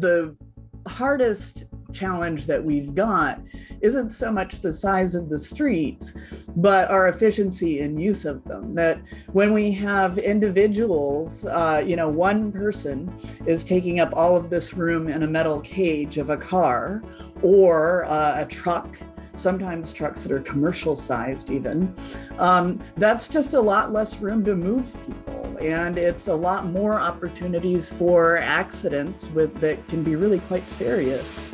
the hardest challenge that we've got isn't so much the size of the streets, but our efficiency and use of them. That when we have individuals, one person is taking up all of this room in a metal cage of a car or a truck, sometimes trucks that are commercial sized even, that's just a lot less room to move people. And it's a lot more opportunities for accidents that can be really quite serious.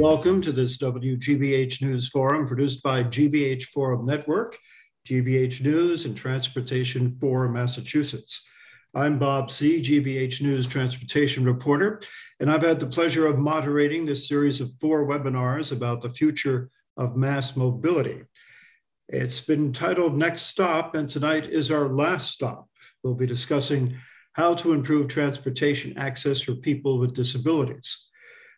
Welcome to this WGBH News Forum produced by GBH Forum Network, GBH News, and Transportation for Massachusetts. I'm Bob Seay, GBH News Transportation Reporter, and I've had the pleasure of moderating this series of four webinars about the future of mass mobility. It's been titled Next Stop, and tonight is our last stop. We'll be discussing how to improve transportation access for people with disabilities.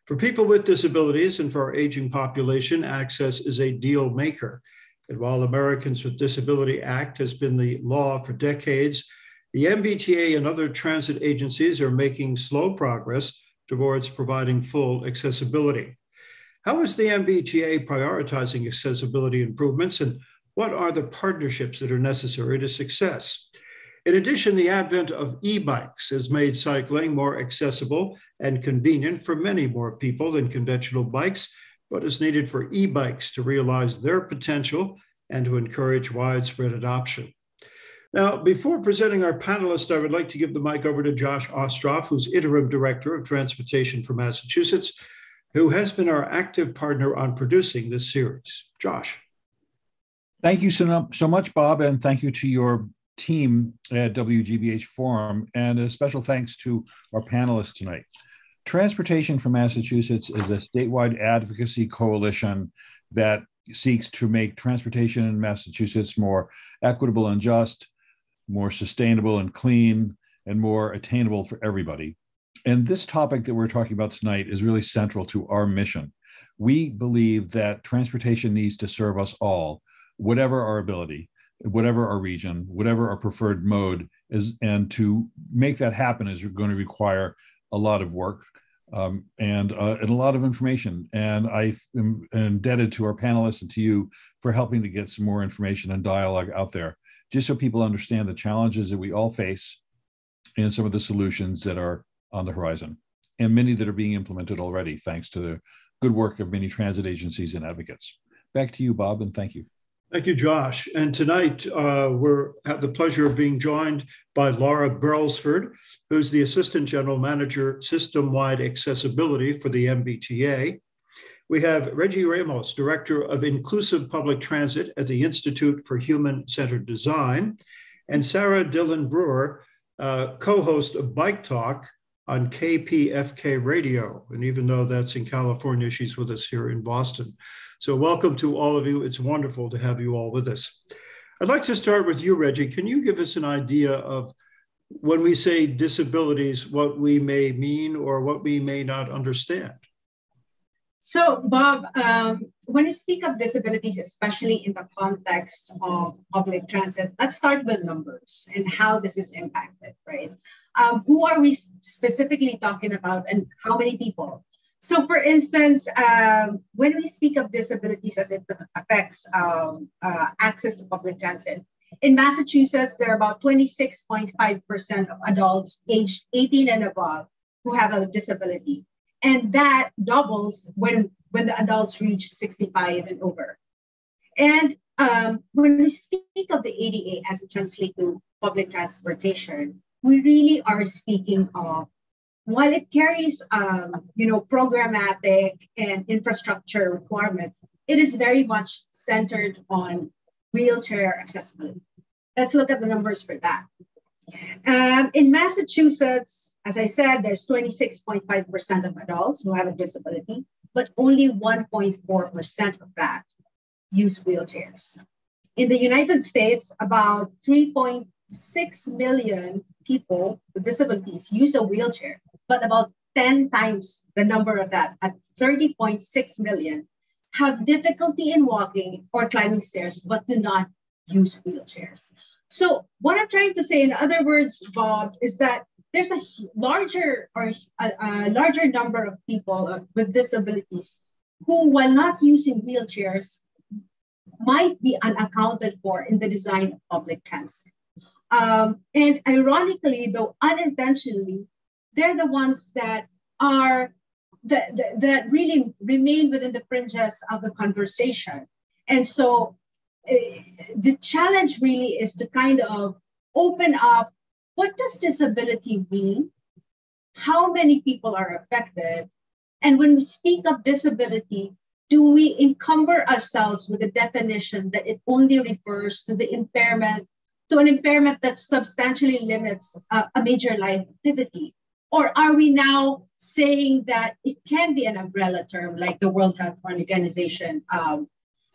For people with disabilities and for our aging population, access is a deal maker. And while Americans with Disability Act has been the law for decades, the MBTA and other transit agencies are making slow progress towards providing full accessibility. How is the MBTA prioritizing accessibility improvements, and what are the partnerships that are necessary to success? In addition, the advent of e-bikes has made cycling more accessible and convenient for many more people than conventional bikes, but is needed for e-bikes to realize their potential and to encourage widespread adoption. Now, before presenting our panelists, I would like to give the mic over to Josh Ostroff, who's Interim Director of Transportation for Massachusetts, who has been our active partner on producing this series. Josh. Thank you so much, Bob, and thank you to your team at WGBH Forum, and a special thanks to our panelists tonight. Transportation for Massachusetts is a statewide advocacy coalition that seeks to make transportation in Massachusetts more equitable and just, more sustainable and clean, and more attainable for everybody. And this topic that we're talking about tonight is really central to our mission. We believe that transportation needs to serve us all, whatever our ability, whatever our region, whatever our preferred mode is, and to make that happen is going to require a lot of work and a lot of information. And I am indebted to our panelists and to you for helping to get some more information and dialogue out there, just so people understand the challenges that we all face and some of the solutions that are on the horizon, and many that are being implemented already, thanks to the good work of many transit agencies and advocates. Back to you, Bob, and thank you. Thank you, Josh. And tonight, we have the pleasure of being joined by Laura Brelsford, who's the Assistant General Manager, System-Wide Accessibility for the MBTA. We have Reggie Ramos, Director of Inclusive Public Transit at the Institute for Human-Centered Design, and Sarah Dylan Breuer, co-host of Bike Talk on KPFK Radio. And even though that's in California, she's with us here in Boston. So welcome to all of you. It's wonderful to have you all with us. I'd like to start with you, Reggie. Can you give us an idea of, when we say disabilities, what we may mean or what we may not understand? So, Bob, when we speak of disabilities, especially in the context of public transit, let's start with numbers and how this is impacted, right? Who are we specifically talking about, and how many people? So for instance, when we speak of disabilities as it affects access to public transit, in Massachusetts, there are about 26.5% of adults aged 18 and above who have a disability. And that doubles when the adults reach 65 and over. And when we speak of the ADA as it translates to public transportation, we really are speaking of, while it carries programmatic and infrastructure requirements, it is very much centered on wheelchair accessibility. Let's look at the numbers for that. In Massachusetts, as I said, there's 26.5% of adults who have a disability, but only 1.4% of that use wheelchairs. In the United States, about 3.6 million people with disabilities use a wheelchair, but about 10 times the number of that, at 30.6 million, have difficulty in walking or climbing stairs, but do not use wheelchairs. So what I'm trying to say, in other words, Bob, is that there's a larger or a larger number of people with disabilities who, while not using wheelchairs, might be unaccounted for in the design of public transit. And ironically, though unintentionally, they're the ones that are that really remain within the fringes of the conversation. And so the challenge really is to kind of open up, what does disability mean? How many people are affected? And when we speak of disability, do we encumber ourselves with a definition that it only refers to the impairment, to an impairment that substantially limits a major life activity? Or are we now saying that it can be an umbrella term, like the World Health Organization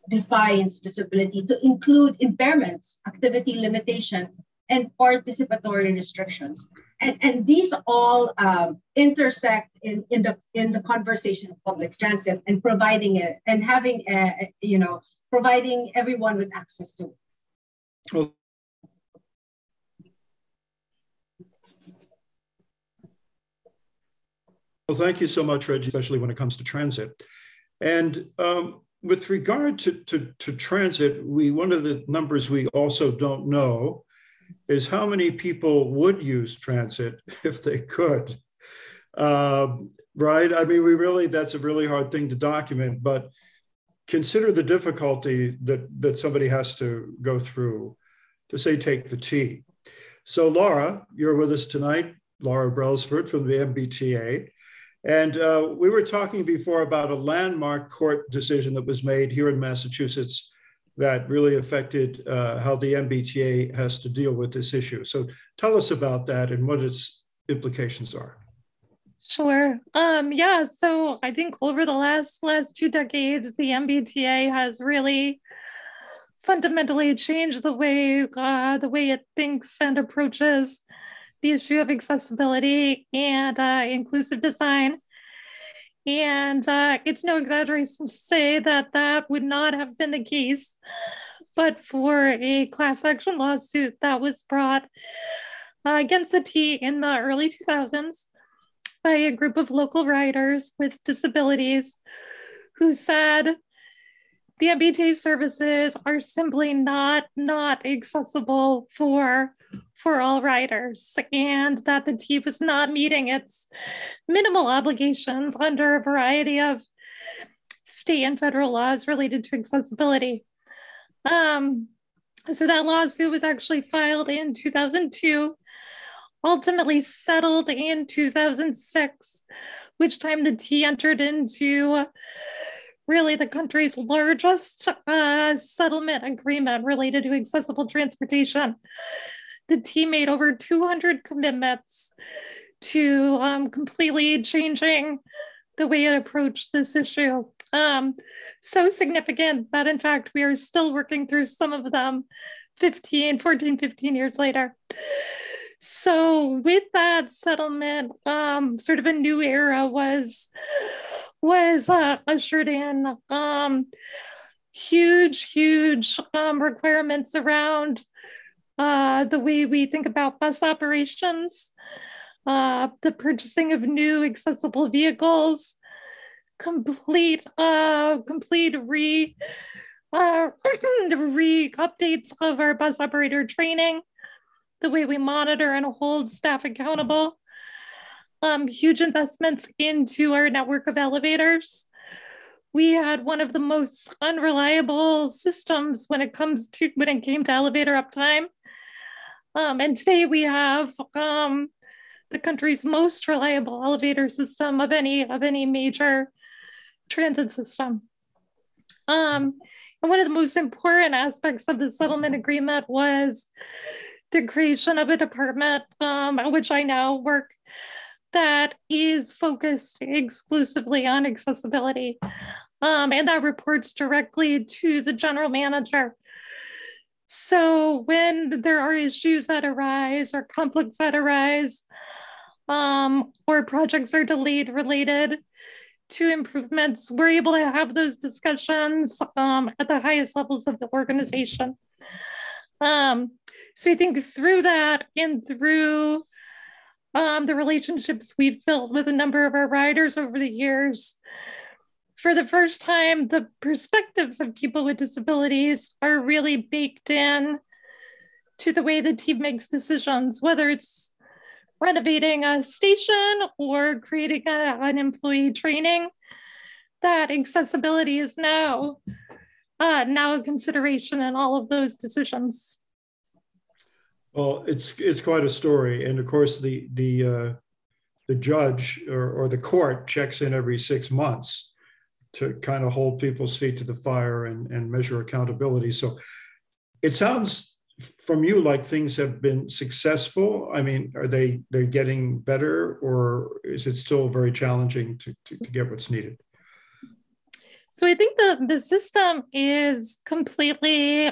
defines disability to include impairments, activity limitation, and participatory restrictions? And these all intersect in the conversation of public transit and providing it and having providing everyone with access to it. Well, thank you so much, Reggie, especially when it comes to transit. And with regard to transit, one of the numbers we also don't know is how many people would use transit if they could, right? I mean, that's a really hard thing to document, but consider the difficulty that somebody has to go through to, say, take the T. So Laura, you're with us tonight, Laura Brelsford from the MBTA. And we were talking before about a landmark court decision that was made here in Massachusetts that really affected how the MBTA has to deal with this issue. So tell us about that and what its implications are. Sure. Yeah, so I think over the last two decades, the MBTA has really fundamentally changed the way it thinks and approaches the issue of accessibility and inclusive design. And it's no exaggeration to say that that would not have been the case, but for a class action lawsuit that was brought against the T in the early 2000s by a group of local riders with disabilities who said the MBTA services are simply not accessible for all riders, and that the T was not meeting its minimal obligations under a variety of state and federal laws related to accessibility. So that lawsuit was actually filed in 2002, ultimately settled in 2006, which time the T entered into really the country's largest settlement agreement related to accessible transportation. The T made over 200 commitments to completely changing the way it approached this issue. So significant that, in fact, we are still working through some of them 15 years later. So with that settlement, sort of a new era was ushered in. Huge requirements around the way we think about bus operations, the purchasing of new accessible vehicles, complete updates of our bus operator training, the way we monitor and hold staff accountable, huge investments into our network of elevators. We had one of the most unreliable systems when it came to elevator uptime. And today we have the country's most reliable elevator system of any major transit system. And one of the most important aspects of the settlement agreement was the creation of a department at which I now work that is focused exclusively on accessibility. And that reports directly to the general manager. So when there are issues that arise or conflicts that arise or projects are delayed related to improvements, we're able to have those discussions at the highest levels of the organization. So I think through that and through the relationships we've built with a number of our riders over the years, for the first time, the perspectives of people with disabilities are really baked in to the way the team makes decisions, whether it's renovating a station or creating an employee training, that accessibility is now a consideration in all of those decisions. Well, it's quite a story. And of course, the judge or the court checks in every 6 months to kind of hold people's feet to the fire and measure accountability. So it sounds from you like things have been successful. I mean, are they're getting better, or is it still very challenging to get what's needed? So I think the system is completely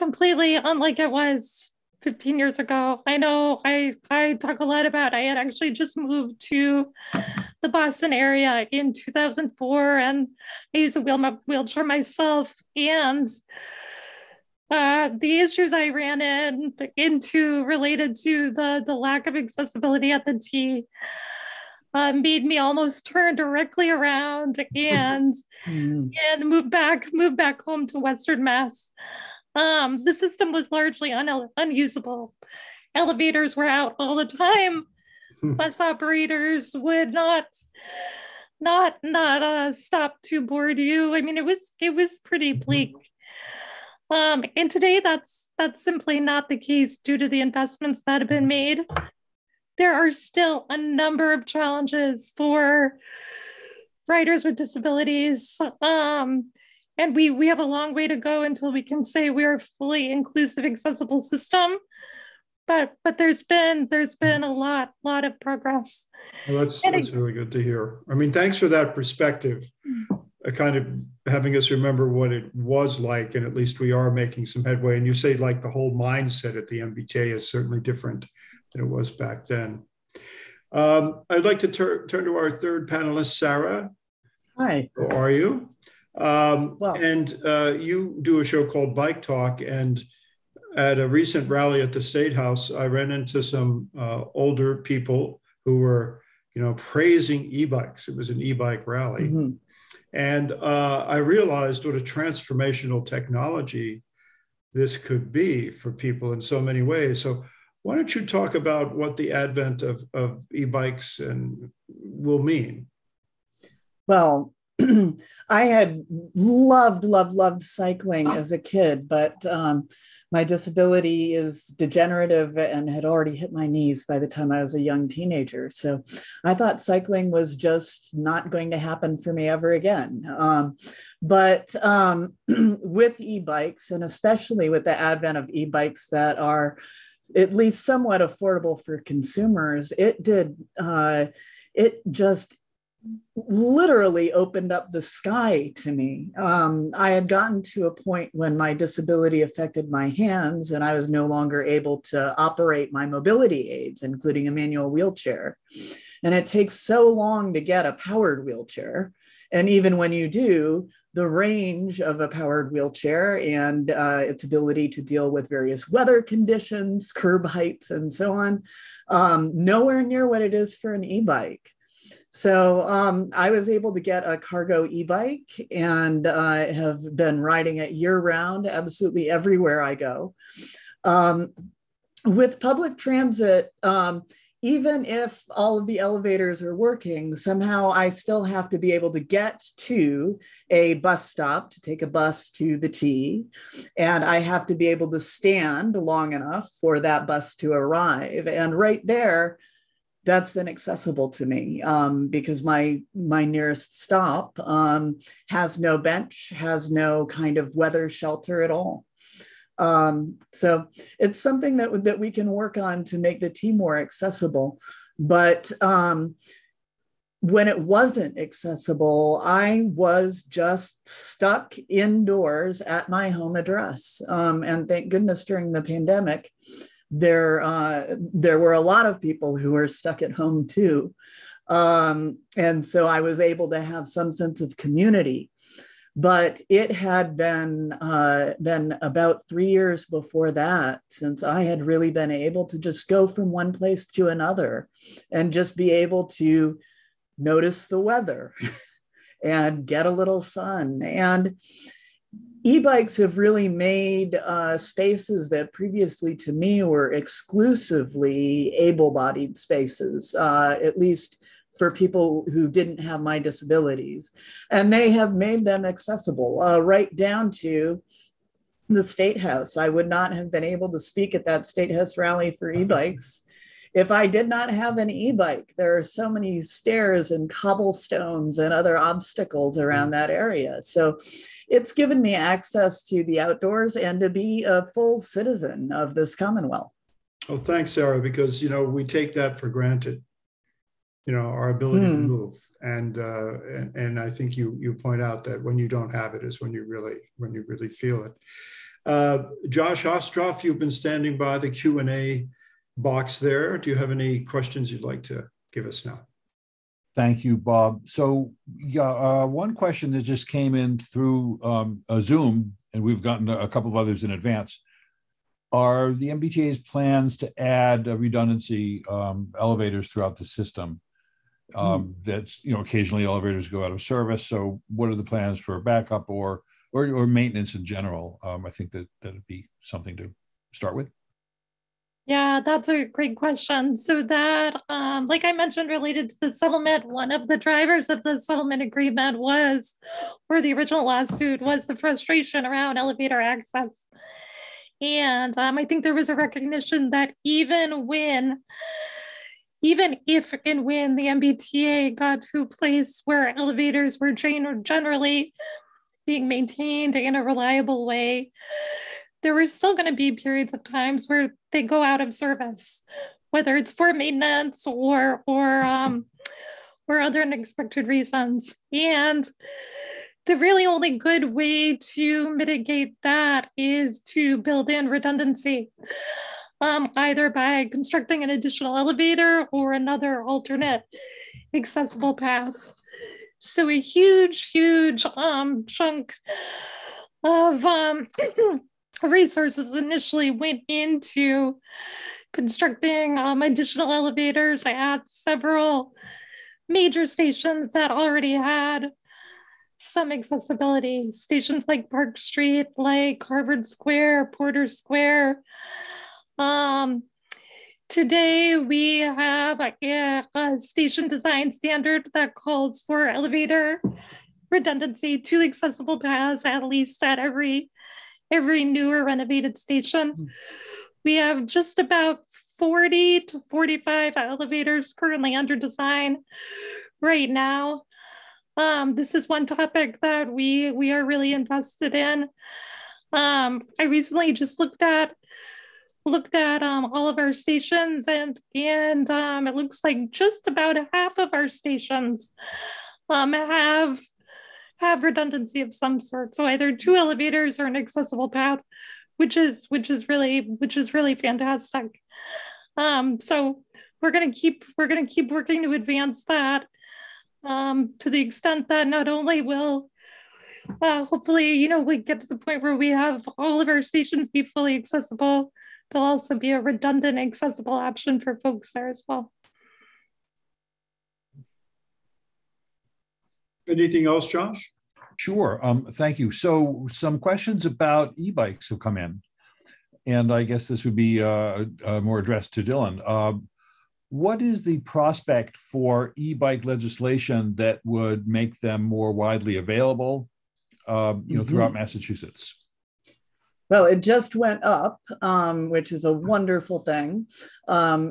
unlike it was 15 years ago. I know I talk a lot about, I had actually just moved to the Boston area in 2004, and I use a wheelchair myself. And the issues I ran into related to the lack of accessibility at the T made me almost turn directly around and move back home to Western Mass. The system was largely unusable. Elevators were out all the time. Bus operators would not stop to board you. I mean, it was pretty bleak. And today, that's simply not the case due to the investments that have been made. There are still a number of challenges for riders with disabilities, and we have a long way to go until we can say we are a fully inclusive, accessible system. But there's been a lot of progress. Well, that's really good to hear. I mean, thanks for that perspective, kind of having us remember what it was like, and at least we are making some headway. And you say like the whole mindset at the MBTA is certainly different than it was back then. I'd like to turn to our third panelist, Sarah. Hi. How are you? You do a show called Bike Talk, and at a recent rally at the State House, I ran into some older people who were, praising e-bikes. It was an e-bike rally. Mm-hmm. And I realized what a transformational technology this could be for people in so many ways. So why don't you talk about what the advent of e-bikes will mean? Well, I had loved cycling as a kid, but my disability is degenerative and had already hit my knees by the time I was a young teenager. So I thought cycling was just not going to happen for me ever again. With e-bikes, and especially with the advent of e-bikes that are at least somewhat affordable for consumers, it just literally opened up the sky to me. I had gotten to a point when my disability affected my hands and I was no longer able to operate my mobility aids, including a manual wheelchair. And it takes so long to get a powered wheelchair. And even when you do, the range of a powered wheelchair and its ability to deal with various weather conditions, curb heights, and so on, nowhere near what it is for an e-bike. So I was able to get a cargo e-bike and have been riding it year round, absolutely everywhere I go. With public transit, even if all of the elevators are working, somehow I still have to be able to get to a bus stop to take a bus to the T, and I have to be able to stand long enough for that bus to arrive. And right there, that's inaccessible to me because my nearest stop has no bench, has no kind of weather shelter at all. So it's something that we can work on to make the T more accessible. But when it wasn't accessible, I was just stuck indoors at my home address. And thank goodness during the pandemic, there were a lot of people who were stuck at home too. And so I was able to have some sense of community. But it had been about 3 years before that since I had really been able to just go from one place to another and just be able to notice the weather and get a little sun. And e-bikes have really made spaces that previously to me were exclusively able-bodied spaces, at least for people who didn't have my disabilities. And they have made them accessible right down to the State House. I would not have been able to speak at that State House rally for e-bikes if I did not have an e-bike. There are so many stairs and cobblestones and other obstacles around that area. So it's given me access to the outdoors and to be a full citizen of this Commonwealth. Well, thanks, Sarah, because we take that for granted. Our ability to move, and I think you point out that when you don't have it is when you really feel it. Josh Ostroff, you've been standing by the Q&A box there. Do you have any questions you'd like to give us now? Thank you, Bob. So one question that just came in through Zoom, and we've gotten a couple of others in advance. Are the MBTA's plans to add redundancy elevators throughout the system? That's occasionally elevators go out of service. So what are the plans for backup or maintenance in general? I think that'd be something to start with. Yeah, that's a great question. So that, like I mentioned, related to the settlement, one of the drivers of the settlement agreement was, or the original lawsuit was, the frustration around elevator access. And I think there was a recognition that even if and when the MBTA got to a place where elevators were generally being maintained in a reliable way, there were still going to be periods of times where they go out of service, whether it's for maintenance or other unexpected reasons. And the really only good way to mitigate that is to build in redundancy, either by constructing an additional elevator or another alternate accessible path. So a huge chunk of resources initially went into constructing additional elevators at several major stations that already had some accessibility, stations like Park Street, like Harvard Square, Porter Square. Today we have a station design standard that calls for elevator redundancy, 2 accessible paths at least at every new or renovated station. We have just about 40 to 45 elevators currently under design right now. This is one topic that we are really invested in. I recently just looked at all of our stations, and it looks like just about half of our stations have redundancy of some sort. So either 2 elevators or an accessible path, which is really fantastic. So we're gonna keep working to advance that. To the extent that not only will hopefully, we get to the point where we have all of our stations be fully accessible, there'll also be a redundant accessible option for folks there as well. Anything else, Josh? Sure, thank you. So some questions about e-bikes have come in, and I guess this would be more addressed to Dylan. What is the prospect for e-bike legislation that would make them more widely available throughout Massachusetts? Well, it just went up, which is a wonderful thing.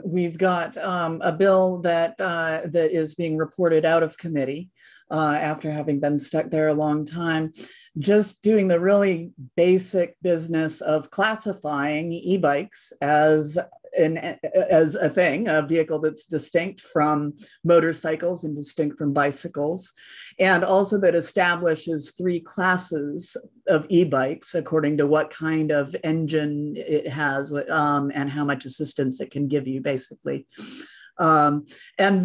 We've got a bill that that is being reported out of committee after having been stuck there a long time, just doing the really basic business of classifying e-bikes as a thing, a vehicle that's distinct from motorcycles and distinct from bicycles, and also that establishes three classes of e-bikes according to what kind of engine it has and how much assistance it can give you, basically. And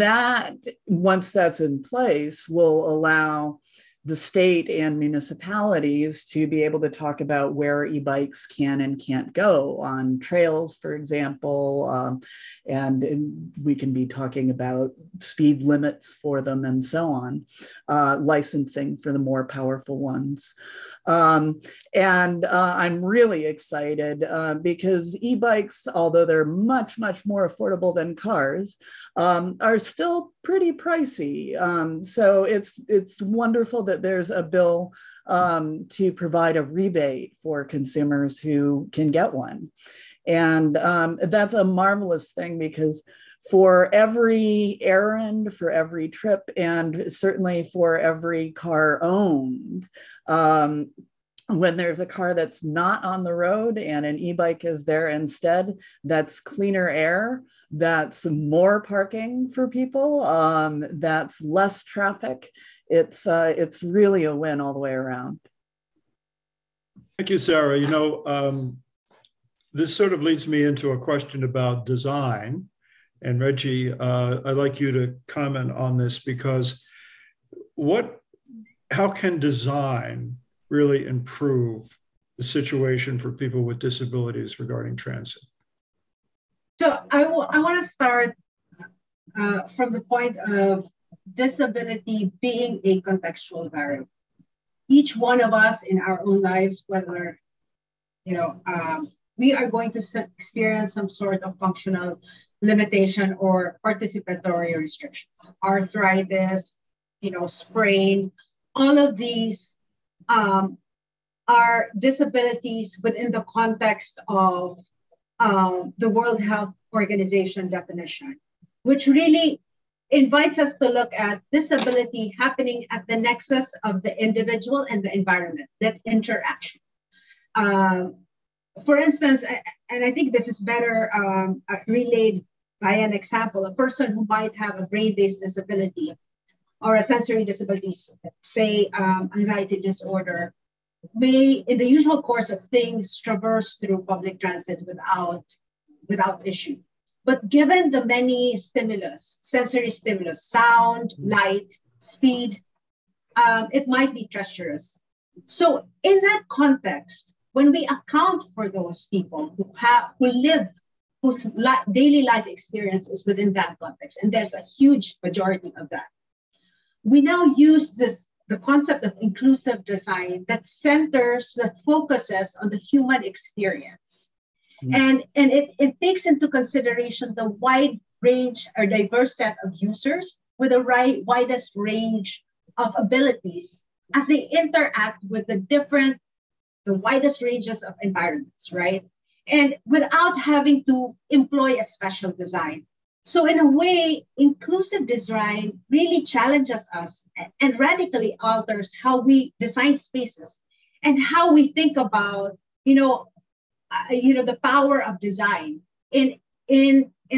that, once that's in place, will allow the state and municipalities to be able to talk about where e-bikes can and can't go on trails, for example, and we can be talking about speed limits for them and so on, licensing for the more powerful ones. And I'm really excited because e-bikes, although they're much, much more affordable than cars, are still pretty pricey. So it's wonderful that there's a bill to provide a rebate for consumers who can get one. And that's a marvelous thing, because for every errand, for every trip, and certainly for every car owned, when there's a car that's not on the road and an e-bike is there instead, that's cleaner air, that's more parking for people, that's less traffic. It's really a win all the way around. Thank you, Sarah. You know, this sort of leads me into a question about design. And Reggie, I'd like you to comment on this, because how can design really improve the situation for people with disabilities regarding transit? So I want to start from the point of disability being a contextual variable. Each one of us in our own lives, whether we are going to experience some sort of functional limitation or participatory restrictions, arthritis, sprain, all of these are disabilities within the context of the World Health Organization definition, which really invites us to look at disability happening at the nexus of the individual and the environment, that interaction. For instance, and I think this is better relayed by an example, a person who might have a brain-based disability or a sensory disability, say anxiety disorder, may, in the usual course of things, traverse through public transit without issue. But given the many stimulus, sensory stimulus, sound, light, speed, it might be treacherous. So in that context, when we account for those people whose daily life experience is within that context, and there's a huge majority of that, we now use the concept of inclusive design that focuses on the human experience. Mm-hmm. And it takes into consideration the wide range or diverse set of users with the widest range of abilities as they interact with the widest ranges of environments, right? And without having to employ a special design. So in a way, inclusive design really challenges us and radically alters how we design spaces and how we think about, the power of design in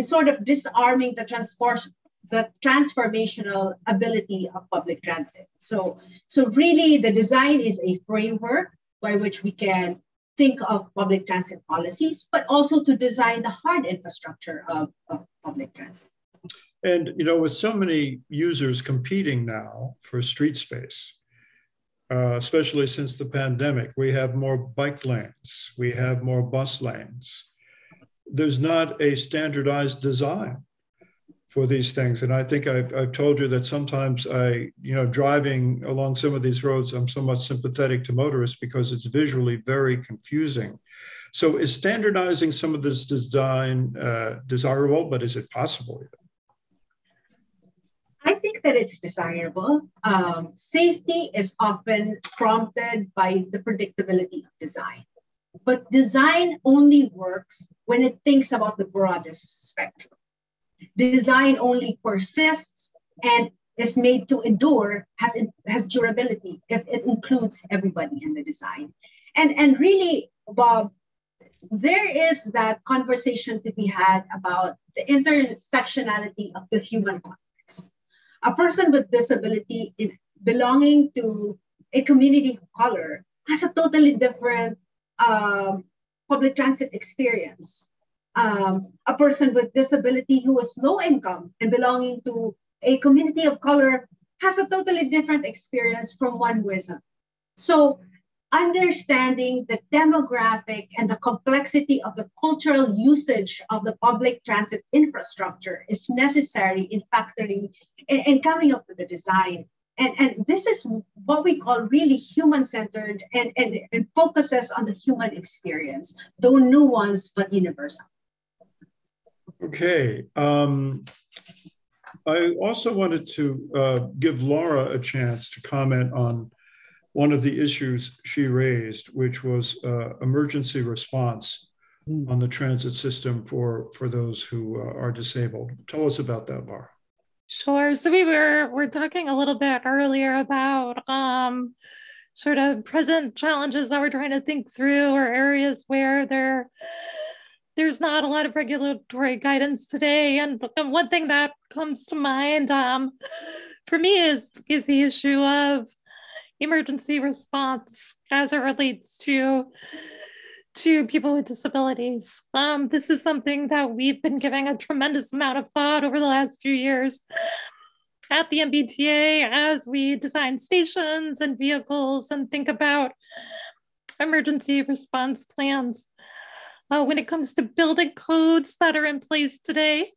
sort of disarming the transformational ability of public transit. So really, the design is a framework by which we can think of public transit policies, but also to design the hard infrastructure of public transit. And, with so many users competing now for street space, especially since the pandemic, we have more bike lanes, we have more bus lanes. There's not a standardized design for these things. And I think I've told you that sometimes driving along some of these roads, I'm somewhat sympathetic to motorists because it's visually very confusing. So is standardizing some of this design desirable, but is it possible? think that it's desirable. Safety is often prompted by the predictability of design, but design only works when it thinks about the broadest spectrum. Design only persists and is made to endure, has durability, if it includes everybody in the design. And really, Bob, there is that conversation to be had about the intersectionality of the human context. A person with disability belonging to a community of color has a totally different public transit experience. A person with disability who is low income and belonging to a community of color has a totally different experience from one who isn't. So understanding the demographic and the complexity of the cultural usage of the public transit infrastructure is necessary in factoring and coming up with the design. And this is what we call really human-centered and focuses on the human experience, though nuanced but universal. Okay. I also wanted to give Laura a chance to comment on one of the issues she raised, which was emergency response on the transit system for those who are disabled. Tell us about that, Laura. Sure. So we were talking a little bit earlier about sort of present challenges that we're trying to think through, or areas where there's not a lot of regulatory guidance today. And one thing that comes to mind for me is the issue of emergency response as it relates to people with disabilities. This is something that we've been giving a tremendous amount of thought over the last few years at the MBTA as we design stations and vehicles and think about emergency response plans. When it comes to building codes that are in place today,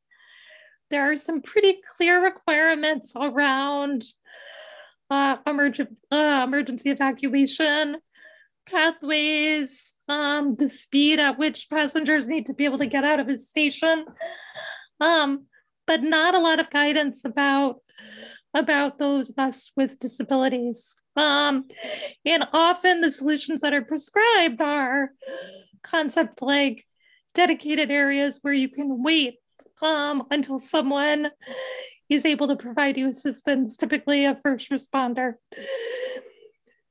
there are some pretty clear requirements around emergency evacuation, pathways, the speed at which passengers need to be able to get out of a station, but not a lot of guidance about those of us with disabilities. And often the solutions that are prescribed are concepts like dedicated areas where you can wait until someone is able to provide you assistance, typically a first responder.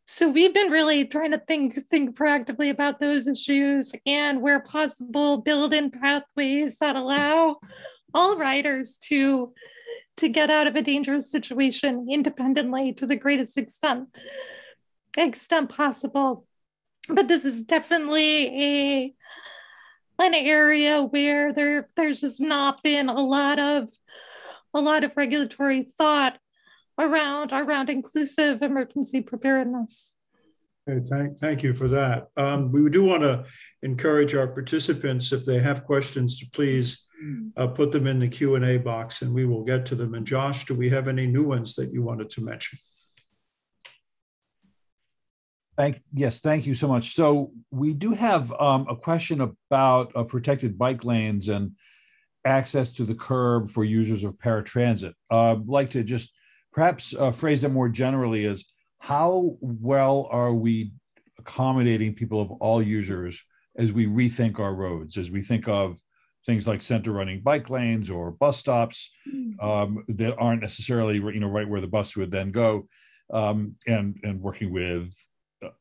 So we've been really trying to think proactively about those issues, and where possible, build in pathways that allow all riders to get out of a dangerous situation independently to the greatest extent possible. But this is definitely an area where there's just not been a lot of regulatory thought around inclusive emergency preparedness. Okay, thank you for that. We do want to encourage our participants, if they have questions, to please put them in the Q&A box and we will get to them. And Josh, do we have any new ones that you wanted to mention? Yes, thank you so much. So we do have a question about protected bike lanes and access to the curb for users of paratransit. I'd like to just perhaps phrase that more generally as, how well are we accommodating people of all users as we rethink our roads, as we think of things like center running bike lanes or bus stops that aren't necessarily right where the bus would then go, and working with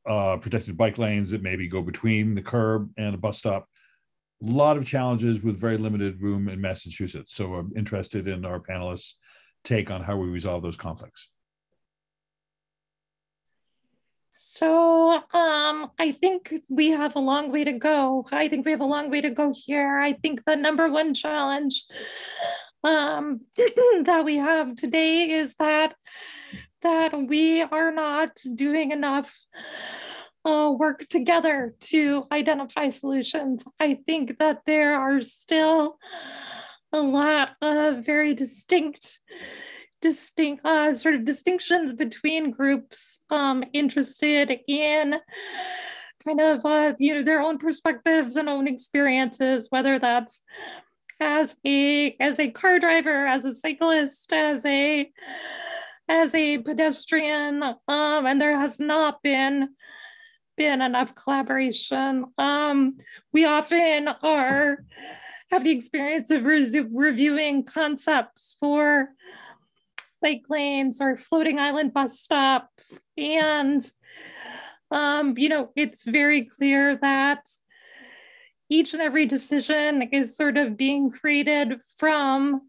protected bike lanes that maybe go between the curb and a bus stop. A lot of challenges with very limited room in Massachusetts. So I'm interested in our panelists' take on how we resolve those conflicts. So I think we have a long way to go. I think we have a long way to go here. I think the number one challenge that we have today is that we are not doing enough work together to identify solutions. I think that there are still a lot of very distinct sort of distinctions between groups interested in kind of their own perspectives and own experiences, whether that's as a car driver, as a cyclist, as a pedestrian, and there has not been enough collaboration. We often have the experience of reviewing concepts for bike lanes or floating island bus stops. And, it's very clear that each and every decision is sort of being created from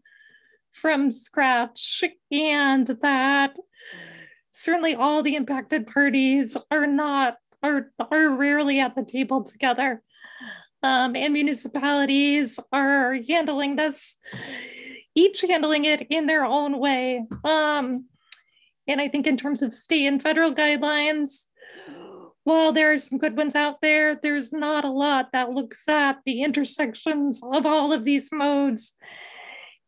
scratch, and that certainly all the impacted parties are rarely at the table together. And municipalities are handling this, each handling it in their own way. And I think in terms of state and federal guidelines, while there are some good ones out there, there's not a lot that looks at the intersections of all of these modes,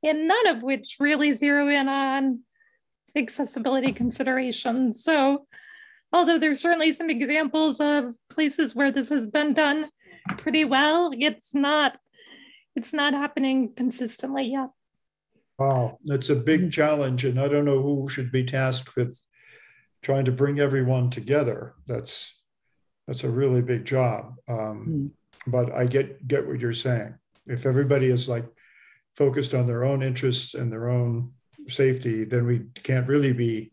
and none of which really zero in on accessibility considerations. So although there's certainly some examples of places where this has been done pretty well, it's not happening consistently yet. Wow, that's a big challenge, and I don't know who should be tasked with trying to bring everyone together. That's a really big job. But I get what you're saying. If everybody is like focused on their own interests and their own safety, then we can't really be,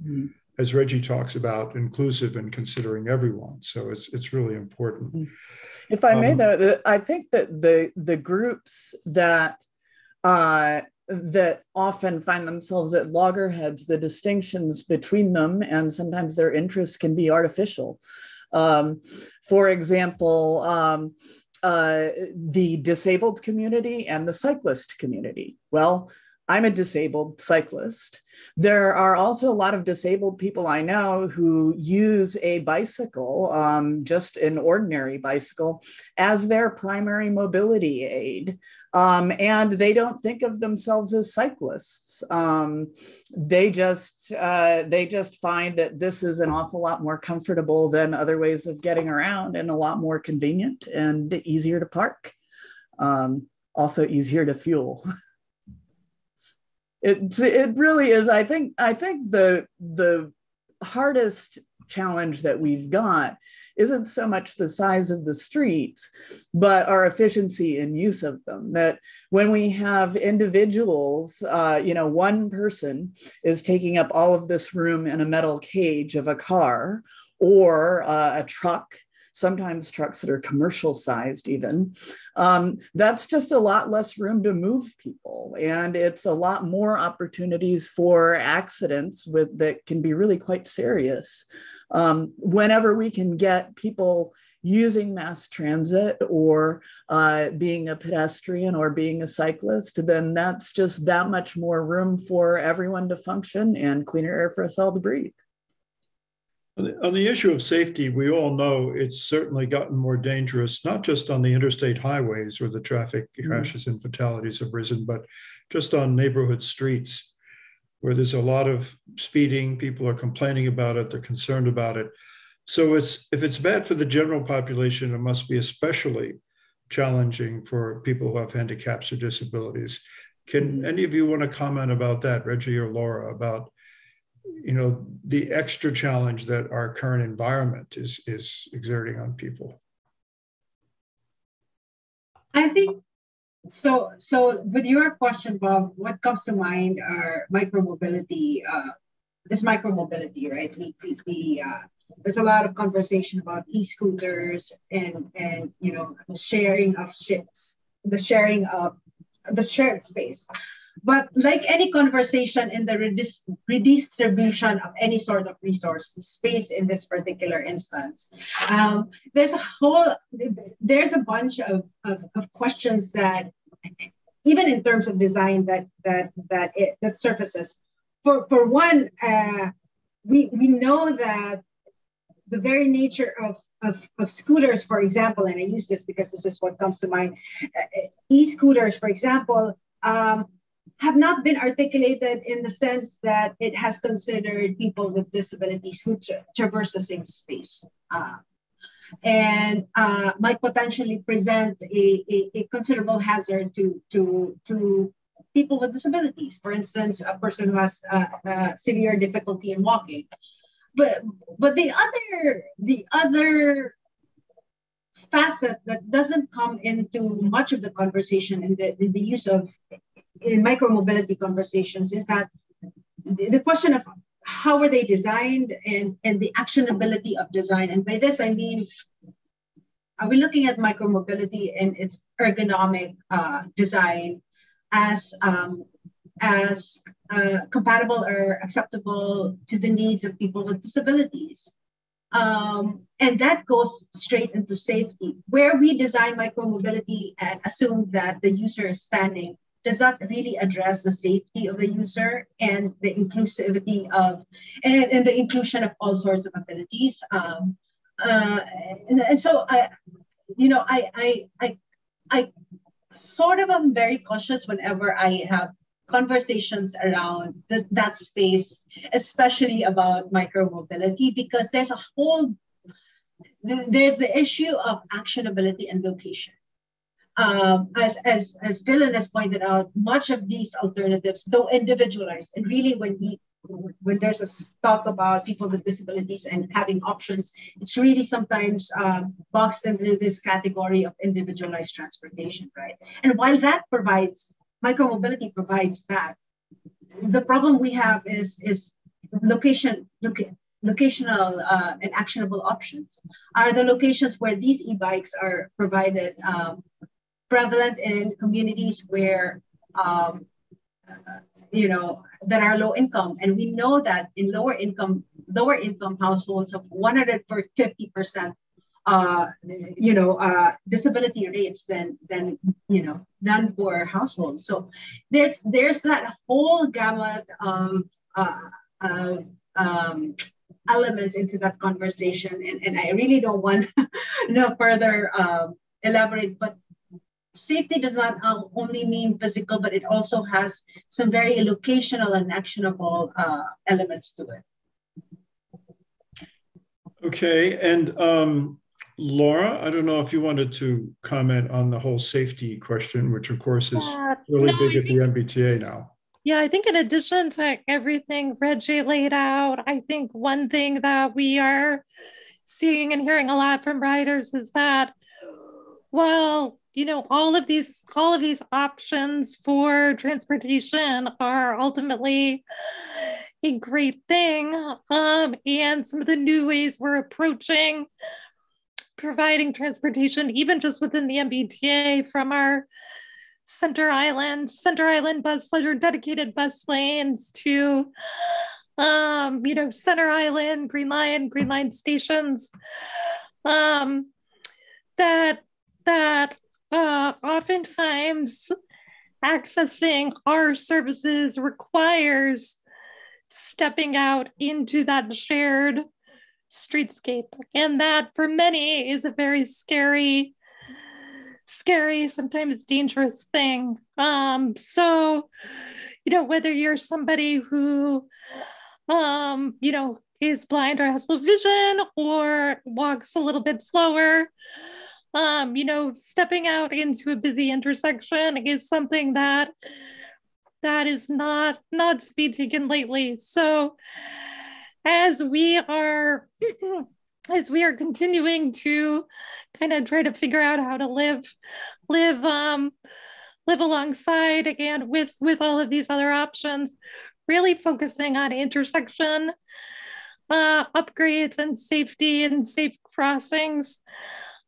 as Reggie talks about, inclusive and considering everyone. So it's really important. If I may, though, I think that the groups that often find themselves at loggerheads, the distinctions between them and sometimes their interests can be artificial. For example, the disabled community and the cyclist community. Well, I'm a disabled cyclist. There are also a lot of disabled people I know who use a bicycle, just an ordinary bicycle, as their primary mobility aid. And they don't think of themselves as cyclists. They just find that this is an awful lot more comfortable than other ways of getting around, and a lot more convenient and easier to park, also easier to fuel. It really is. I think the hardest challenge that we've got isn't so much the size of the streets, but our efficiency and use of them. That when we have individuals, one person is taking up all of this room in a metal cage of a car or a truck, sometimes trucks that are commercial sized even, that's just a lot less room to move people. And it's a lot more opportunities for accidents that can be really quite serious. Whenever we can get people using mass transit or being a pedestrian or being a cyclist, then that's just that much more room for everyone to function and cleaner air for us all to breathe. On the issue of safety, we all know it's certainly gotten more dangerous, not just on the interstate highways where the traffic crashes and fatalities have risen, but just on neighborhood streets where there's a lot of speeding. People are complaining about it. They're concerned about it. So if it's bad for the general population, it must be especially challenging for people who have handicaps or disabilities. Can any of you want to comment about that, Reggie or Laura, about the extra challenge that our current environment is exerting on people? I think so. So with your question, Bob, what comes to mind are micromobility. This micromobility, right? There's a lot of conversation about e-scooters and the sharing of the shared space. But like any conversation in the redistribution of any sort of resource space in this particular instance, there's a bunch of questions that, even in terms of design, that surfaces. For one, we know that the very nature of scooters, for example, and I use this because this is what comes to mind, e-scooters, for example, have not been articulated in the sense that it has considered people with disabilities who traverse the same space. and might potentially present a considerable hazard to people with disabilities. For instance, a person who has severe difficulty in walking. But the other facet that doesn't come into much of the conversation and the use of in micromobility conversations is that the question of how were they designed and the actionability of design. And by this, I mean, are we looking at micromobility and its ergonomic design as compatible or acceptable to the needs of people with disabilities? And that goes straight into safety, where we design micromobility and assume that the user is standing does not really address the safety of the user and the inclusivity of, and the inclusion of all sorts of abilities. And so I sort of am very cautious whenever I have conversations around that space, especially about micromobility, because there's the issue of actionability and location. As Dylan has pointed out, much of these alternatives, though individualized, and really when there's a talk about people with disabilities and having options, it's really sometimes boxed into this category of individualized transportation, right? And while that provides, micromobility provides that, the problem we have is locational and actionable options are the locations where these e-bikes are provided, prevalent in communities where, that are low income. And we know that in lower income households of 150%, disability rates than non-poor households. So there's that whole gamut of elements into that conversation. And I really don't want no further elaborate, but safety does not only mean physical, but it also has some very locational and actionable elements to it. Okay, and Laura, I don't know if you wanted to comment on the whole safety question, which of course is really big at the MBTA now. Yeah, I think in addition to everything Reggie laid out, I think one thing that we are seeing and hearing a lot from riders is that, well, all of these options for transportation are ultimately a great thing. And some of the new ways we're approaching providing transportation, even just within the MBTA, from our Center Island bus lane or dedicated bus lanes to, Center Island, Green Line stations, that oftentimes accessing our services requires stepping out into that shared streetscape. And that for many is a very scary, sometimes dangerous thing. So, whether you're somebody who, is blind or has low vision or walks a little bit slower, stepping out into a busy intersection is something that is not to be taken lightly. So as we are continuing to kind of try to figure out how to live alongside and with all of these other options, really focusing on intersection upgrades and safety and safe crossings.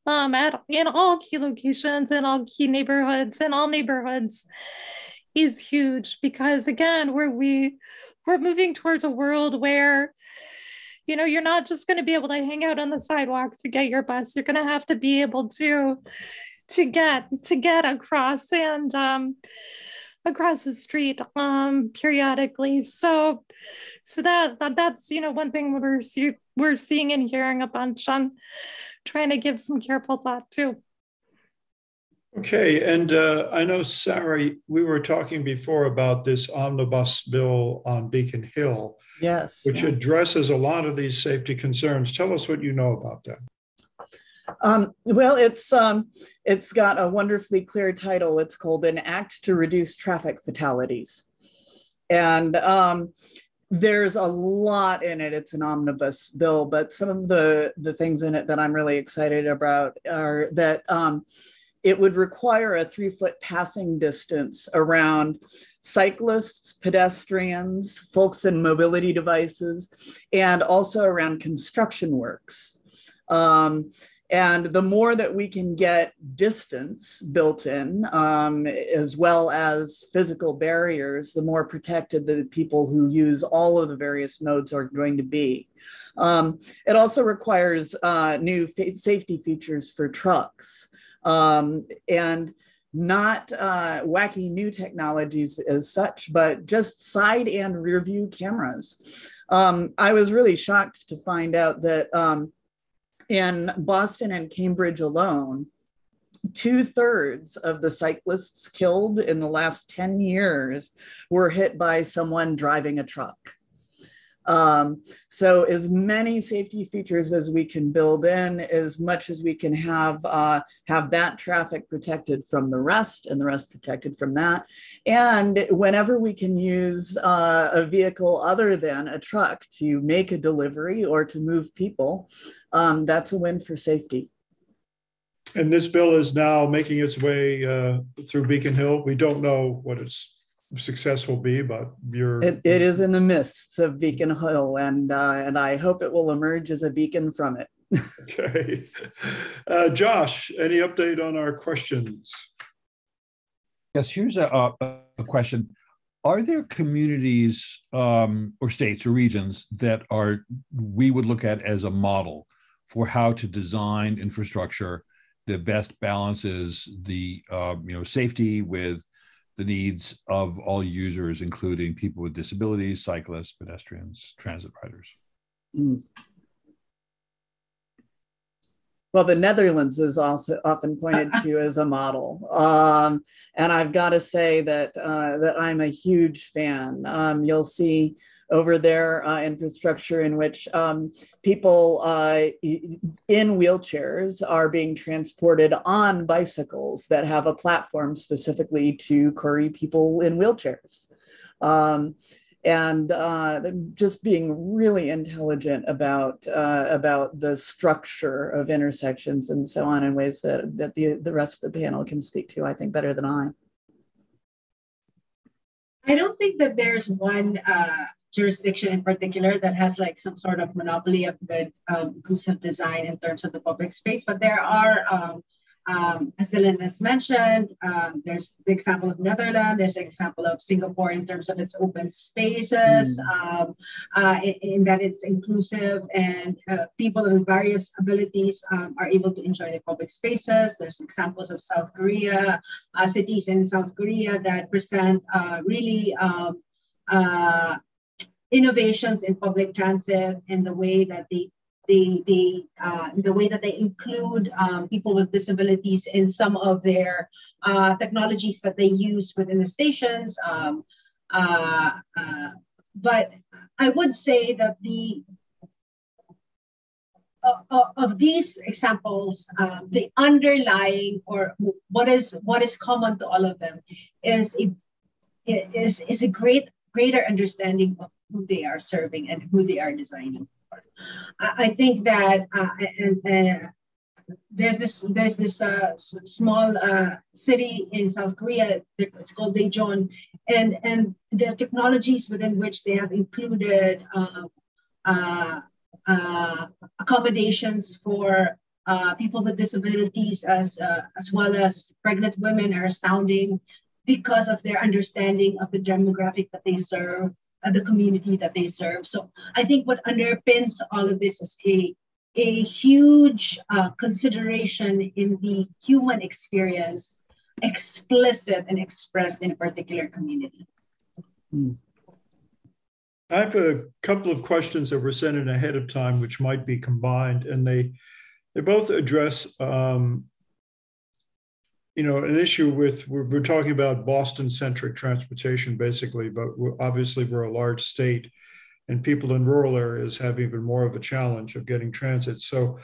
In all key locations, in all key neighborhoods, is huge, because again, we're moving towards a world where, you're not just going to be able to hang out on the sidewalk to get your bus. You're going to have to be able to get across and across the street periodically. So that's one thing we're seeing and hearing a bunch on. Trying to give some careful thought too. Okay, and I know, Sarah, we were talking before about this omnibus bill on Beacon Hill. Yes. Which addresses a lot of these safety concerns. Tell us what you know about that. Well, it's got a wonderfully clear title. It's called An Act to Reduce Traffic Fatalities. And there's a lot in it. It's an omnibus bill, but some of the things in it that I'm really excited about are that it would require a 3-foot passing distance around cyclists, pedestrians, folks in mobility devices, and also around construction works. And the more that we can get distance built in, as well as physical barriers, the more protected the people who use all of the various modes are going to be. It also requires new safety features for trucks. And not wacky new technologies as such, but just side and rear view cameras. I was really shocked to find out that in Boston and Cambridge alone, 2/3 of the cyclists killed in the last 10 years were hit by someone driving a truck. So as many safety features as we can build in, as much as we can have that traffic protected from the rest and the rest protected from that. And whenever we can use a vehicle other than a truck to make a delivery or to move people, that's a win for safety. And this bill is now making its way through Beacon Hill. We don't know what its success will be, but it is in the midst of Beacon Hill, and I hope it will emerge as a beacon from it. Okay. Josh, any update on our questions? Yes, here's a question. Are there communities or states or regions that we would look at as a model for how to design infrastructure that best balances the safety with the needs of all users, including people with disabilities, cyclists, pedestrians, transit riders? Mm. Well, the Netherlands is also often pointed to as a model. And I've got to say that, that I'm a huge fan. You'll see over there infrastructure in which people in wheelchairs are being transported on bicycles that have a platform specifically to carry people in wheelchairs. And just being really intelligent about the structure of intersections and so on in ways that, the rest of the panel can speak to, I think, better than I. I don't think that there's one jurisdiction in particular that has like some sort of monopoly of good inclusive design in terms of the public space, but there are, as Dylan has mentioned, there's the example of Netherlands, there's the example of Singapore in terms of its open spaces, in that it's inclusive and people with various abilities are able to enjoy the public spaces. There's examples of South Korea, cities in South Korea that present really innovations in public transit and the way that they include people with disabilities in some of their technologies that they use within the stations. But I would say that of these examples, the underlying or what is common to all of them is a greater understanding of who they are serving and who they are designing. I think that there's this small city in South Korea. It's called Daejeon, and there are technologies within which they have included accommodations for people with disabilities, as well as pregnant women, are astounding because of their understanding of the demographic that they serve, the community that they serve. So I think what underpins all of this is a huge consideration in the human experience, explicit and expressed in a particular community. I have a couple of questions that were sent in ahead of time, which might be combined, and they both address an issue with, we're talking about Boston-centric transportation, basically, but obviously we're a large state, and people in rural areas have even more of a challenge of getting transit. So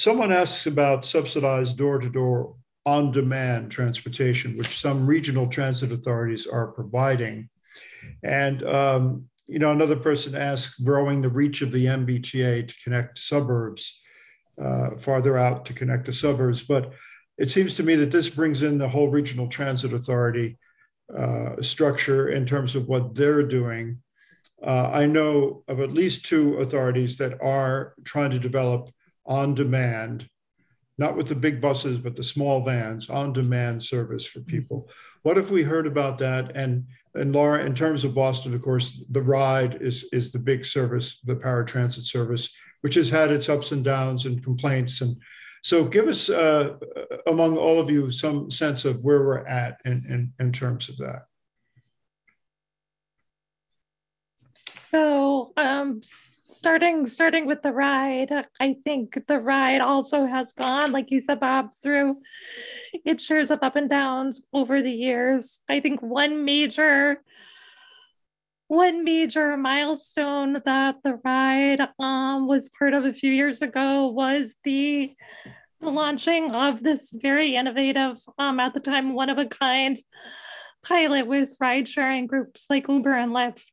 Someone asks about subsidized door-to-door on-demand transportation, which some regional transit authorities are providing. And, you know, another person asks, growing the reach of the MBTA to connect suburbs, farther out to connect the suburbs. But it seems to me that this brings in the whole regional transit authority structure in terms of what they're doing. I know of at least two authorities that are trying to develop on-demand, not with the big buses, but the small vans, on-demand service for people. What have we heard about that? And Laura, in terms of Boston, of course, the ride is the big service, the paratransit service, which has had its ups and downs and complaints. And so give us, among all of you, some sense of where we're at in terms of that. So starting with the ride, I think the ride also has gone, like you said, Bob, through its shares of up and downs over the years. I think one major milestone that the ride was part of a few years ago was the launching of this very innovative, at the time, one-of-a-kind pilot with ride-sharing groups like Uber and Lyft.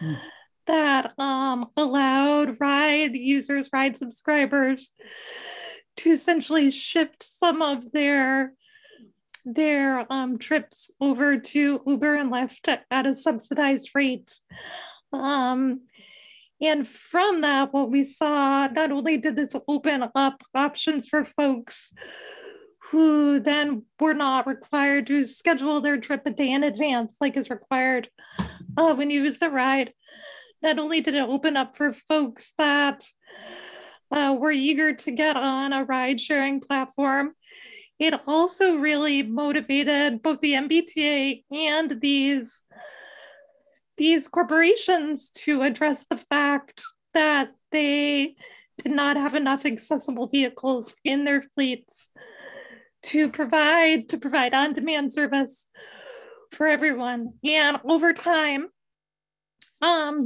Mm. That allowed ride users, ride subscribers, to essentially shift some of their trips over to Uber and Lyft at a subsidized rate. And from that, what we saw, not only did this open up options for folks who then were not required to schedule their trip a day in advance, like is required when you use the ride, not only did it open up for folks that were eager to get on a ride-sharing platform, it also really motivated both the MBTA and these corporations to address the fact that they did not have enough accessible vehicles in their fleets to provide on-demand service for everyone. And over time,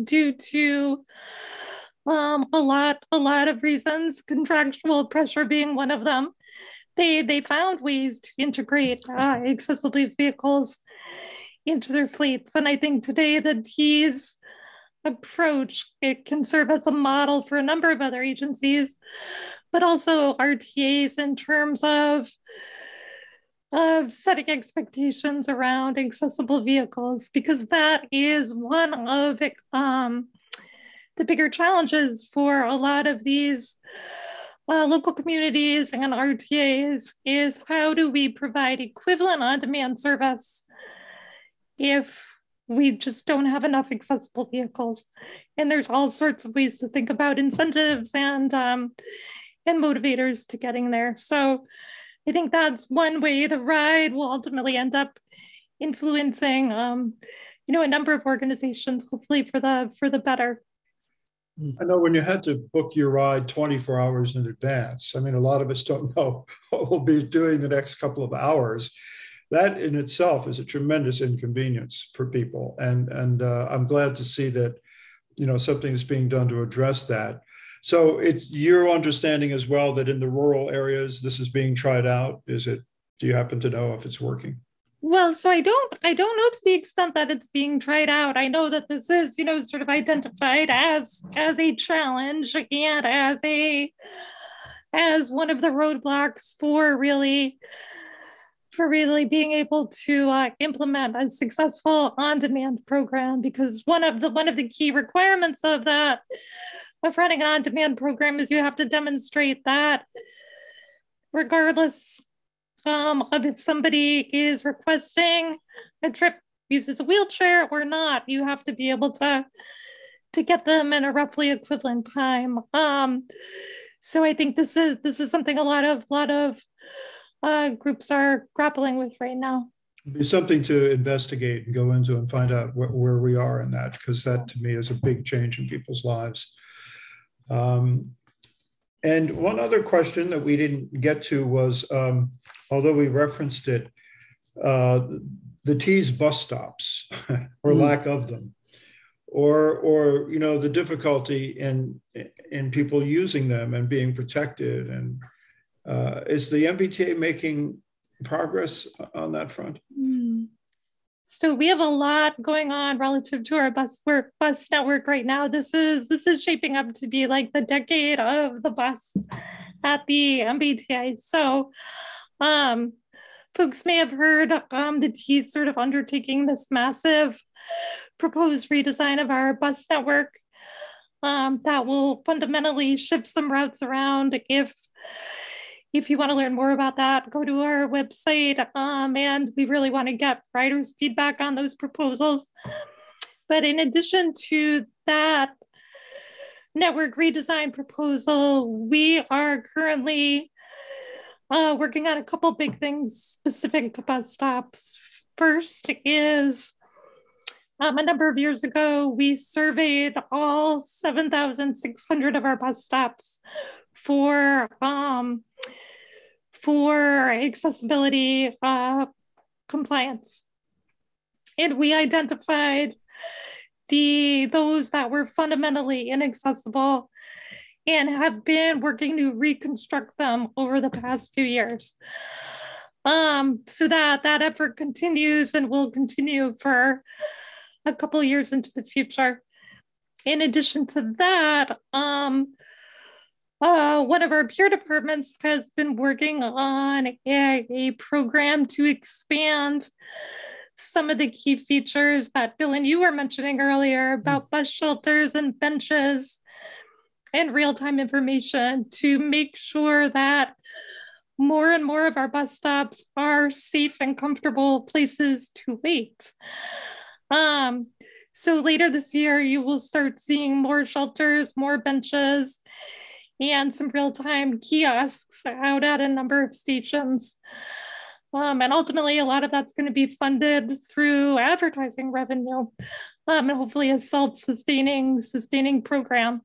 due to a lot of reasons, contractual pressure being one of them, they found ways to integrate accessible vehicles into their fleets. And I think today the T's approach, it can serve as a model for a number of other agencies, but also RTAs in terms of setting expectations around accessible vehicles, because that is one of the bigger challenges for a lot of these local communities and RTAs is, how do we provide equivalent on-demand service if we just don't have enough accessible vehicles? And there's all sorts of ways to think about incentives and motivators to getting there. So I think that's one way the ride will ultimately end up influencing, you know, a number of organizations, hopefully for the better. I know when you had to book your ride 24 hours in advance, I mean, a lot of us don't know what we'll be doing the next couple of hours. That in itself is a tremendous inconvenience for people. And I'm glad to see that, you know, something is being done to address that. So it's your understanding as well that in the rural areas, this is being tried out. Is it, do you happen to know if it's working? Well, so I don't know to the extent that it's being tried out. I know that this is, you know, sort of identified as a challenge and as one of the roadblocks for really being able to implement a successful on-demand program, because one of the key requirements of that, of running an on-demand program, is you have to demonstrate that regardless of if somebody is requesting a trip, uses a wheelchair or not, you have to be able to get them in a roughly equivalent time. So I think this is something a lot of groups are grappling with right now. It'd be something to investigate and go into and find out where we are in that, because that to me is a big change in people's lives. And one other question that we didn't get to was, although we referenced it, the T's bus stops or lack of them, or you know, the difficulty in people using them and being protected, and Is the MBTA making progress on that front? So we have a lot going on relative to our bus network right now. This is shaping up to be like the decade of the bus at the MBTA. So folks may have heard the T sort of undertaking this massive proposed redesign of our bus network that will fundamentally shift some routes around. If you want to learn more about that, go to our website, and we really want to get riders' feedback on those proposals. But in addition to that network redesign proposal, we are currently working on a couple big things specific to bus stops. First is a number of years ago, we surveyed all 7,600 of our bus stops for accessibility compliance. And we identified those that were fundamentally inaccessible and have been working to reconstruct them over the past few years. So that effort continues and will continue for a couple of years into the future. In addition to that, one of our peer departments has been working on a program to expand some of the key features that, Dylan, you were mentioning earlier about bus shelters and benches and real-time information to make sure that more and more of our bus stops are safe and comfortable places to wait. So later this year, you will start seeing more shelters, more benches, and some real-time kiosks out at a number of stations. And ultimately, a lot of that's going to be funded through advertising revenue, and hopefully a self-sustaining program.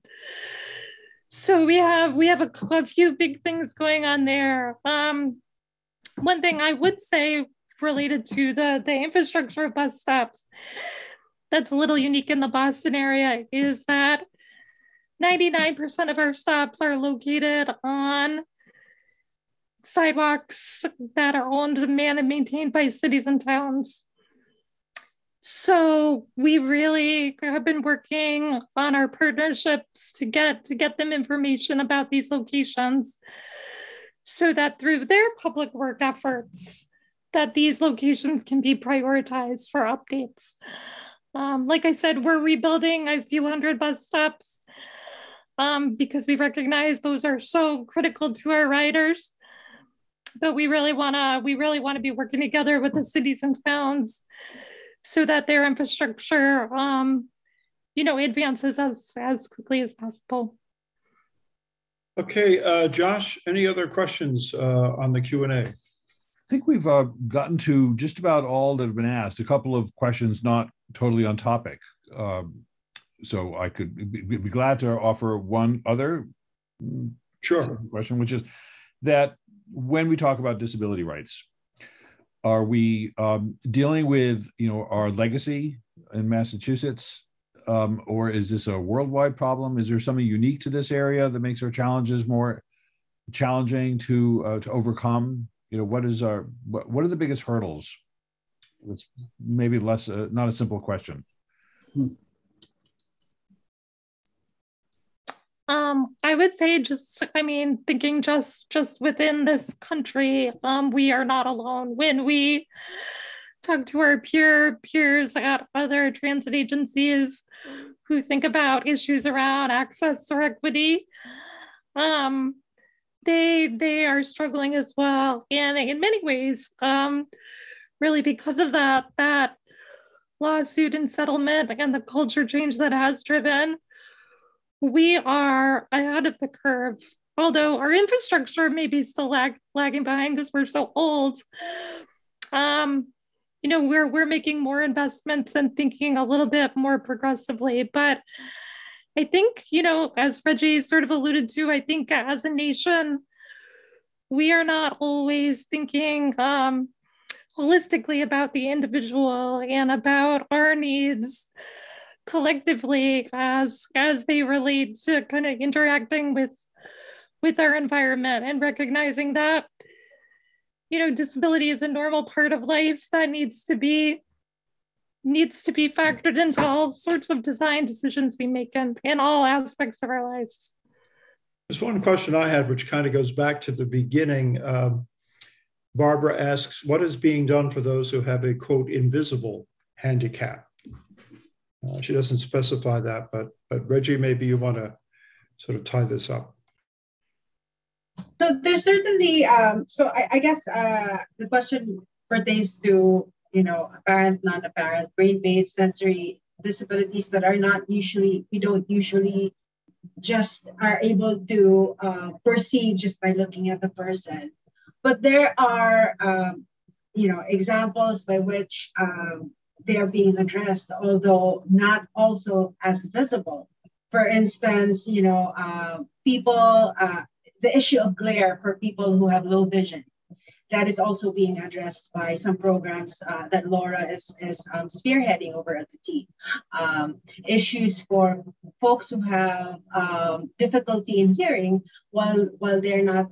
So we have a few big things going on there. One thing I would say related to the infrastructure of bus stops that's a little unique in the Boston area is that 99% of our stops are located on sidewalks that are owned and maintained by cities and towns. So we really have been working on our partnerships to get them information about these locations so that through their public work efforts, that these locations can be prioritized for updates. Like I said, we're rebuilding a few hundred bus stops because we recognize those are so critical to our riders, but we really wanna be working together with the cities and towns so that their infrastructure, advances as quickly as possible. Okay, Josh, any other questions on the Q&A? I think we've gotten to just about all that have been asked. A couple of questions not totally on topic. So I could be glad to offer one other question, which is that when we talk about disability rights, are we dealing with our legacy in Massachusetts, or is this a worldwide problem? Is there something unique to this area that makes our challenges more challenging to overcome? What are the biggest hurdles? It's maybe less not a simple question. I would say thinking just within this country, we are not alone. When we talk to our peers at other transit agencies who think about issues around access or equity, they are struggling as well. And in many ways, really because of that lawsuit and settlement and the culture change that has driven, we are ahead of the curve, although our infrastructure may be still lagging behind because we're so old. We're making more investments and thinking a little bit more progressively. But I think, as Reggie sort of alluded to, I think as a nation, we are not always thinking holistically about the individual and about our needs collectively as they relate to kind of interacting with with our environment and recognizing that, you know, disability is a normal part of life that needs to be factored into all sorts of design decisions we make in all aspects of our lives. There's one question I had, which kind of goes back to the beginning. Barbara asks, what is being done for those who have a, quote, invisible handicap? She doesn't specify that, but Reggie, maybe you want to sort of tie this up. So there's certainly, I guess the question pertains to, you know, apparent, non-apparent, brain-based sensory disabilities that are not usually, we don't usually just are able to perceive just by looking at the person. But there are, you know, examples by which they are being addressed, although not also as visible. For instance, you know, the issue of glare for people who have low vision, that is also being addressed by some programs that Laura is spearheading over at the team. Issues for folks who have difficulty in hearing, while they're not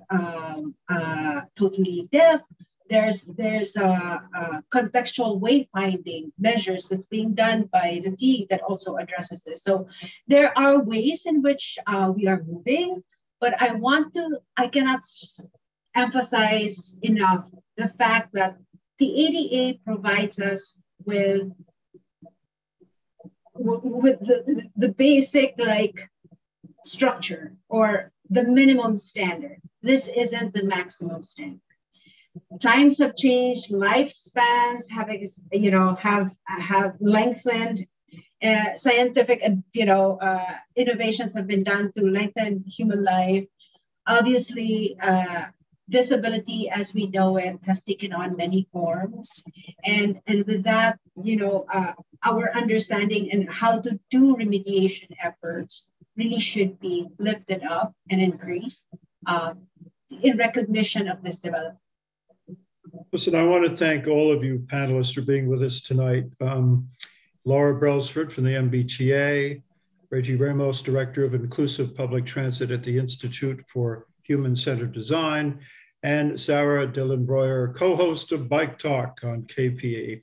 totally deaf, there's contextual wayfinding measures that's being done by the team that also addresses this. So there are ways in which we are moving, but I cannot emphasize enough the fact that the ADA provides us with the basic, like, structure or the minimum standard. This isn't the maximum standard. Times have changed, lifespans have lengthened. Scientific and innovations have been done to lengthen human life. Obviously, disability as we know it has taken on many forms, and with that, you know, our understanding and how to do remediation efforts really should be lifted up and increased in recognition of this development. Listen, I want to thank all of you panelists for being with us tonight. Laura Brelsford from the MBTA, Reggie Ramos, Director of Inclusive Public Transit at the Institute for Human-Centered Design, and Sarah Dylan Breuer, co-host of Bike Talk on KPFK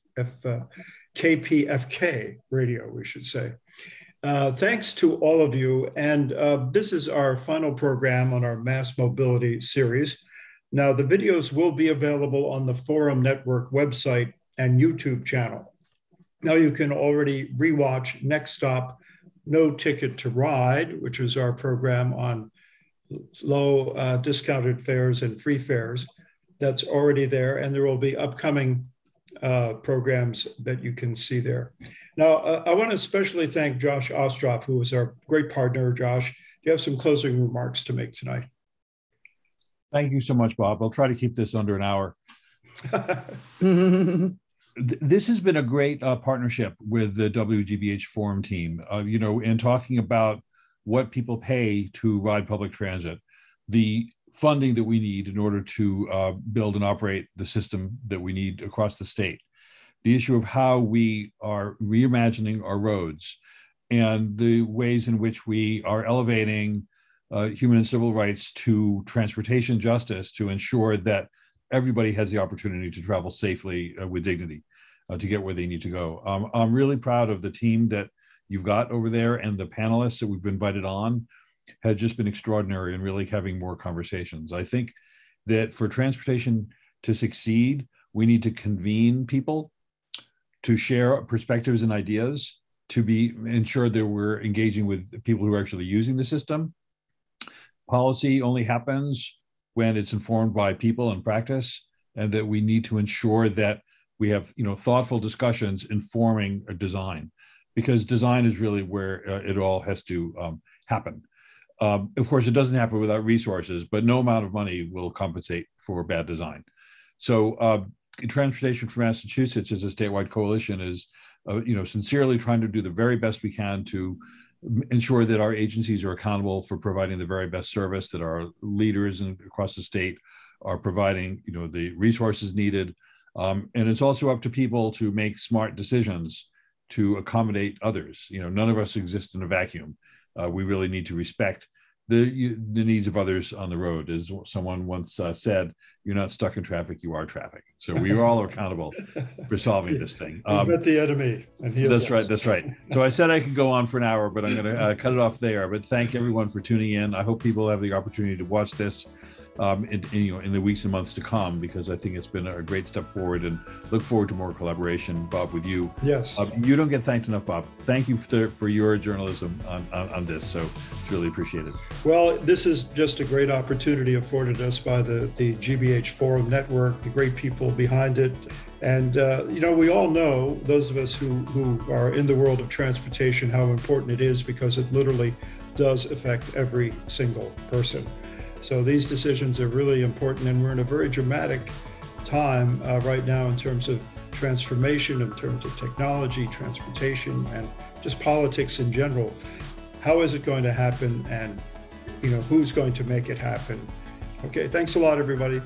radio, we should say. Thanks to all of you. And this is our final program on our Mass Mobility series. Now, the videos will be available on the Forum Network website and YouTube channel. Now you can already rewatch Next Stop, No Ticket to Ride, which is our program on low discounted fares and free fares. That's already there, and there will be upcoming programs that you can see there. Now, I want to especially thank Josh Ostroff, who is our great partner. Josh, you have some closing remarks to make tonight. Thank you so much, Bob. I'll try to keep this under an hour. This has been a great partnership with the WGBH Forum team, you know, in talking about what people pay to ride public transit, the funding that we need in order to build and operate the system that we need across the state, the issue of how we are reimagining our roads, and the ways in which we are elevating human and civil rights to transportation justice to ensure that everybody has the opportunity to travel safely with dignity to get where they need to go. I'm really proud of the team that you've got over there, and the panelists that we've invited on have just been extraordinary in really having more conversations. I think that for transportation to succeed, we need to convene people to share perspectives and ideas, to be ensure that we're engaging with people who are actually using the system. Policy only happens when it's informed by people and practice, and that we need to ensure that we have, you know, thoughtful discussions informing a design, because design is really where it all has to happen. Of course, it doesn't happen without resources, but no amount of money will compensate for bad design. So Transportation for Massachusetts as a statewide coalition is, you know, sincerely trying to do the very best we can to ensure that our agencies are accountable for providing the very best service, that our leaders across the state are providing, you know, the resources needed. And it's also up to people to make smart decisions to accommodate others. You know, none of us exist in a vacuum. We really need to respect the needs of others on the road. As someone once said, you're not stuck in traffic, you are traffic. So we are all accountable for solving this thing. You met the enemy. And that's right. So I said I could go on for an hour, but I'm going to cut it off there. But thank everyone for tuning in. I hope people have the opportunity to watch this in the weeks and months to come, because I think it's been a great step forward, and look forward to more collaboration, Bob, with you. Yes. You don't get thanked enough, Bob. Thank you for your journalism on this. So it's really appreciated. Well, this is just a great opportunity afforded us by the GBH Forum Network, the great people behind it. And, we all know, those of us who are in the world of transportation, how important it is, because it literally does affect every single person. So these decisions are really important, and we're in a very dramatic time right now in terms of transformation, in terms of technology, transportation, and just politics in general. How is it going to happen, and who's going to make it happen? Okay, thanks a lot, everybody.